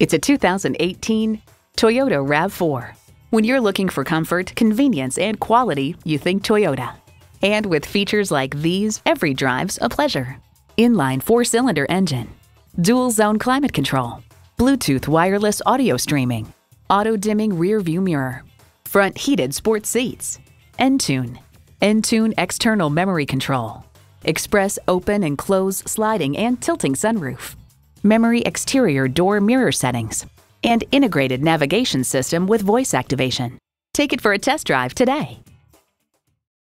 It's a 2018 Toyota RAV4. When you're looking for comfort, convenience, and quality, you think Toyota. And with features like these, every drive's a pleasure. Inline four-cylinder engine, dual-zone climate control, Bluetooth wireless audio streaming, auto-dimming rear-view mirror, front heated sports seats, Entune external memory control, express open and close sliding and tilting sunroof, memory exterior door mirror settings, and integrated navigation system with voice activation. Take it for a test drive today.